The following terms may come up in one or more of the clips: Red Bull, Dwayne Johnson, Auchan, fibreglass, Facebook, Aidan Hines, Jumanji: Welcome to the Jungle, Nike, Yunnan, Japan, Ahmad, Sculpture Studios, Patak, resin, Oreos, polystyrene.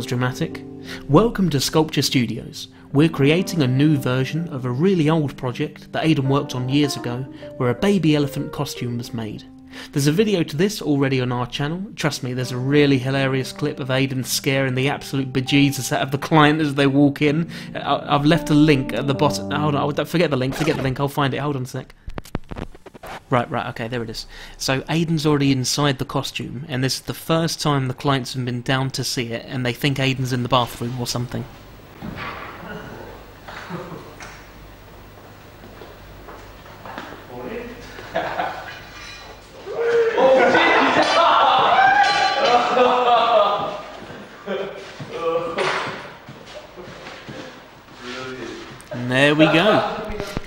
was dramatic. Welcome to Sculpture Studios. We're creating a new version of a really old project that Aidan worked on years ago, where a baby elephant costume was made. There's a video to this already on our channel. Trust me, there's a really hilarious clip of Aidan scaring the absolute bejesus out of the client as they walk in. I've left a link at the bottom. Hold on, forget the link, I'll find it, hold on a sec. Right, okay, there it is. So Aidan's already inside the costume, and this is the first time the clients have been down to see it, and they think Aidan's in the bathroom or something. And there we go.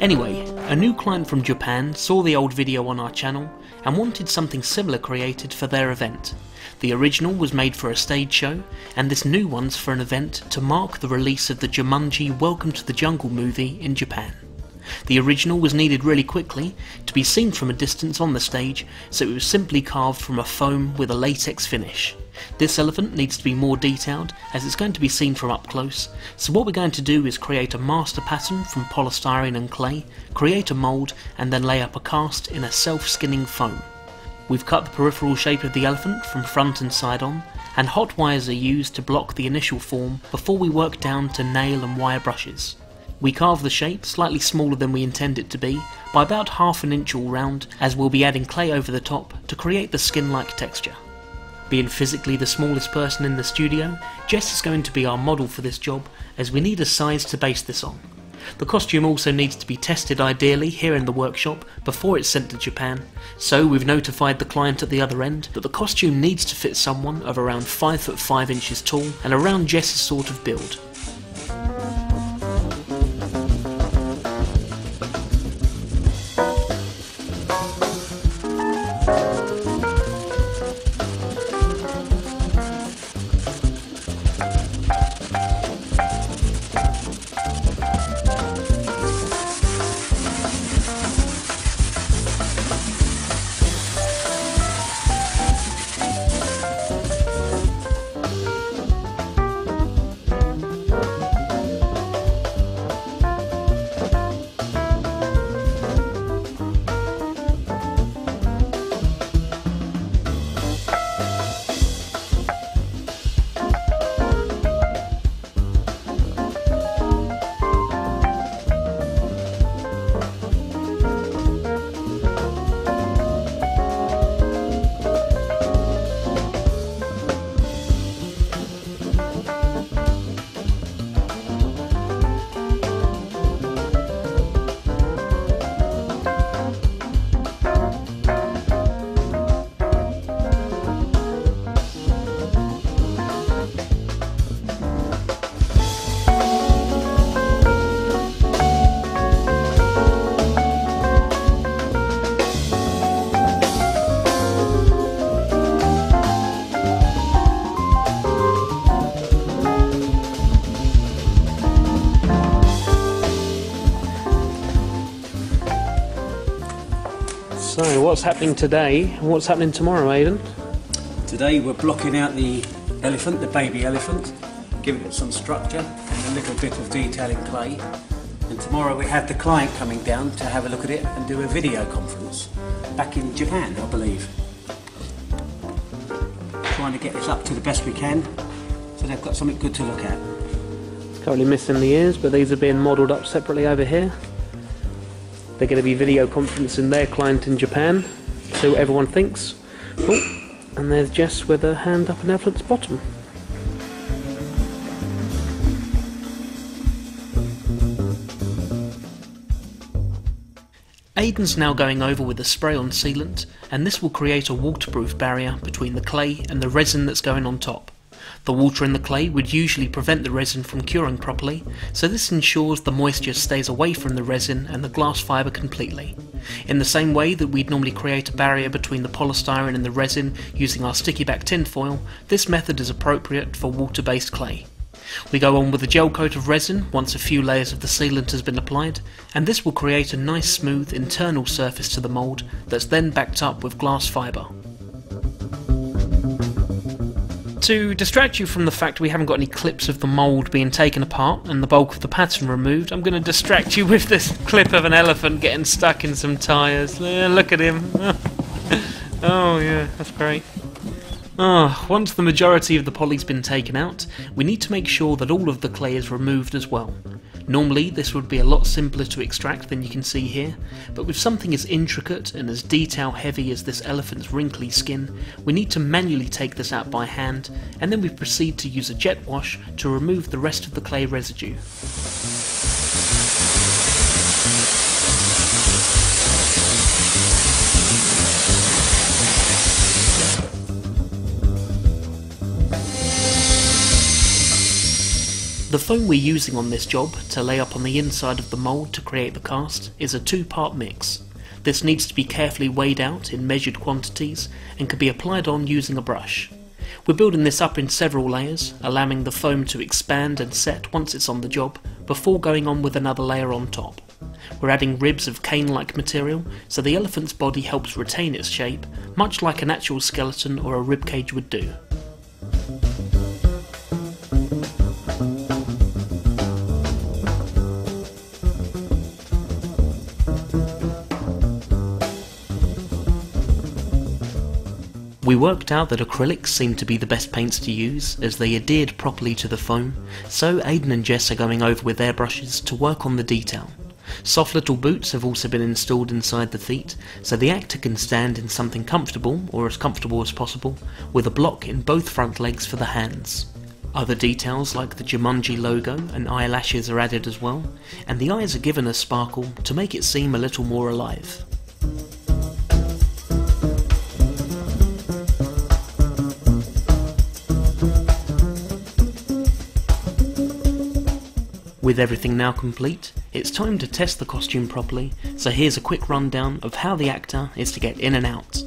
Anyway, a new client from Japan saw the old video on our channel and wanted something similar created for their event. The original was made for a stage show, and this new one's for an event to mark the release of the Jumanji: Welcome to the Jungle movie in Japan. The original was needed really quickly to be seen from a distance on the stage, so it was simply carved from a foam with a latex finish. This elephant needs to be more detailed as it's going to be seen from up close, so what we're going to do is create a master pattern from polystyrene and clay, create a mould and then lay up a cast in a self-skinning foam. We've cut the peripheral shape of the elephant from front and side on, and hot wires are used to block the initial form before we work down to nail and wire brushes. We carve the shape, slightly smaller than we intend it to be, by about half an inch all round, as we'll be adding clay over the top to create the skin-like texture. Being physically the smallest person in the studio, Jess is going to be our model for this job, as we need a size to base this on. The costume also needs to be tested ideally here in the workshop before it's sent to Japan, so we've notified the client at the other end that the costume needs to fit someone of around 5 foot 5 inches tall and around Jess's sort of build. So what's happening today and what's happening tomorrow, Aidan? Today we're blocking out the elephant, the baby elephant, giving it some structure and a little bit of detail in clay. And tomorrow we have the client coming down to have a look at it and do a video conference back in Japan, I believe. Trying to get this up to the best we can so they've got something good to look at. It's currently missing the ears, but these are being modelled up separately over here. They're going to be video conferencing their client in Japan, see what everyone thinks. Oh, and there's Jess with her hand up an elephant's bottom. Aidan's now going over with a spray-on sealant, and this will create a waterproof barrier between the clay and the resin that's going on top. The water in the clay would usually prevent the resin from curing properly, so this ensures the moisture stays away from the resin and the glass fibre completely. In the same way that we'd normally create a barrier between the polystyrene and the resin using our sticky back tin foil, this method is appropriate for water-based clay. We go on with a gel coat of resin once a few layers of the sealant has been applied, and this will create a nice smooth internal surface to the mould that's then backed up with glass fibre. To distract you from the fact we haven't got any clips of the mould being taken apart and the bulk of the pattern removed, I'm going to distract you with this clip of an elephant getting stuck in some tyres. Look at him. Oh yeah, that's great. Once the majority of the poly's been taken out, we need to make sure that all of the clay is removed as well. Normally this would be a lot simpler to extract than you can see here, but with something as intricate and as detail heavy as this elephant's wrinkly skin, we need to manually take this out by hand, and then we proceed to use a jet wash to remove the rest of the clay residue. The foam we're using on this job to lay up on the inside of the mould to create the cast is a two-part mix. This needs to be carefully weighed out in measured quantities and can be applied on using a brush. We're building this up in several layers, allowing the foam to expand and set once it's on the job before going on with another layer on top. We're adding ribs of cane-like material so the elephant's body helps retain its shape, much like an actual skeleton or a ribcage would do. We worked out that acrylics seemed to be the best paints to use as they adhered properly to the foam, so Aidan and Jess are going over with their brushes to work on the detail. Soft little boots have also been installed inside the feet, so the actor can stand in something comfortable, or as comfortable as possible, with a block in both front legs for the hands. Other details like the Jumanji logo and eyelashes are added as well, and the eyes are given a sparkle to make it seem a little more alive. With everything now complete, it's time to test the costume properly, so here's a quick rundown of how the actor is to get in and out.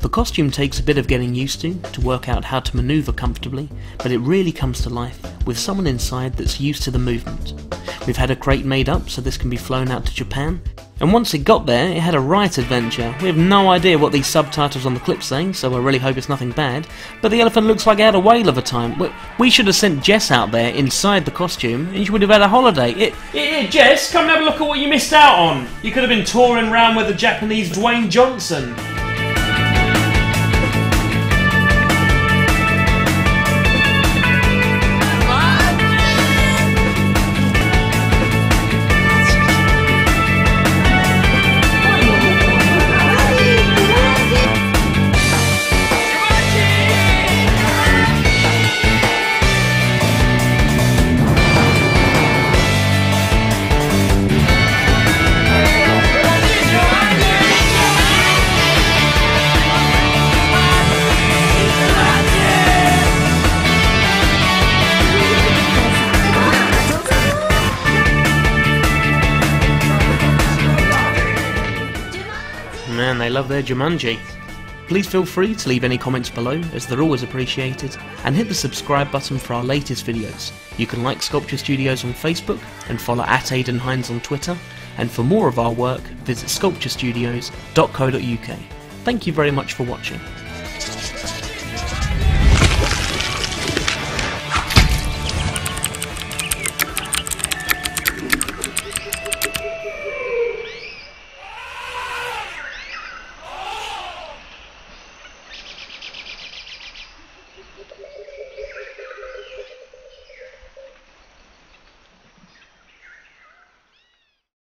The costume takes a bit of getting used to work out how to manoeuvre comfortably, but it really comes to life with someone inside that's used to the movement. We've had a crate made up so this can be flown out to Japan, and once it got there it had a right adventure. We have no idea what these subtitles on the clip say, so I really hope it's nothing bad, but the elephant looks like it had a whale of a time. We should have sent Jess out there inside the costume and she would have had a holiday. Jess, come and have a look at what you missed out on. You could have been touring around with the Japanese Dwayne Johnson. Man, they love their Jumanji. Please feel free to leave any comments below, as they're always appreciated, and hit the subscribe button for our latest videos. You can like Sculpture Studios on Facebook, and follow @AidanHines on Twitter, and for more of our work, visit sculpturestudios.co.uk. Thank you very much for watching.